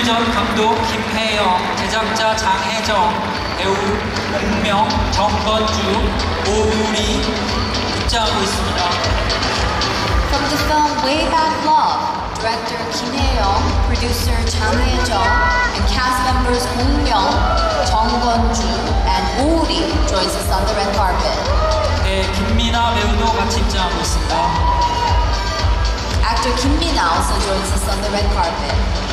김일전 감독 김혜영, 제작자 장혜정, 배우 공명, 정건주, 오우리 입장하고 있습니다. From the film Way Back Love, director Kim Hye-young, producer Jang Hye-jung, and cast members 공명, 정건주, and 오우리 joins us on the red carpet. 네, 김민하 배우도 같이 입장하고 있습니다. Actor Kim Min-ha also joins us on the red carpet.